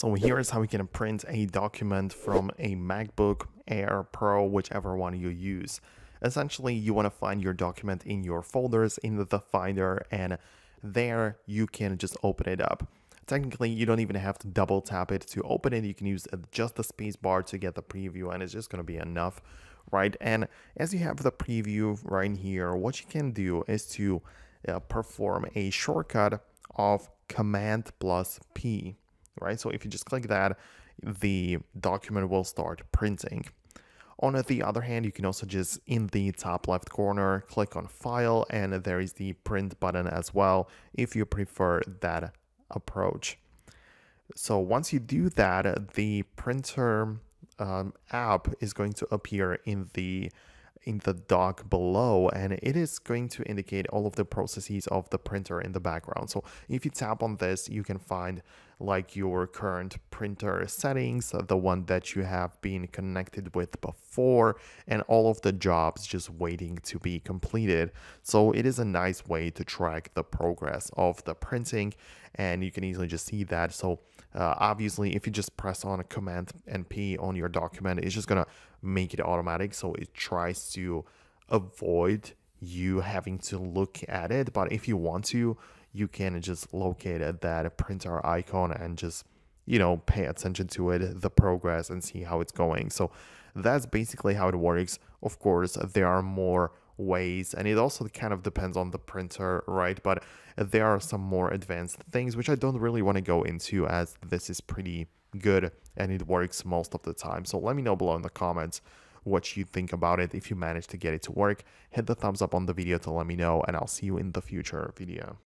So here's how we can print a document from a MacBook Air Pro, whichever one you use. Essentially, you want to find your document in your folders in the Finder, and there you can just open it up. Technically, you don't even have to double tap it to open it. You can use just the space bar to get the preview, and it's just going to be enough, right? And as you have the preview right here, what you can do is to perform a shortcut of Command plus P, right? So if you just click that, the document will start printing. On the other hand, you can also just in the top left corner, click on File, and there is the Print button as well, if you prefer that approach. So once you do that, the printer app is going to appear in the dock below, and it is going to indicate all of the processes of the printer in the background. So if you tap on this, you can find like your current printer settings, the one that you have been connected with before, and all of the jobs just waiting to be completed. So it is a nice way to track the progress of the printing, and you can easily just see that. So obviously, if you just press on a Command and P on your document, it's just gonna make it automatic, so it tries to avoid you having to look at it. But if you want to, you can just locate that printer icon and just, you know, pay attention to it, the progress, and see how it's going. So that's basically how it works. Of course, there are more ways, and it also kind of depends on the printer, right? But there are some more advanced things which I don't really want to go into, as this is pretty good and it works most of the time. So let me know below in the comments what you think about it. If you manage to get it to work, hit the thumbs up on the video to let me know, and I'll see you in the future video.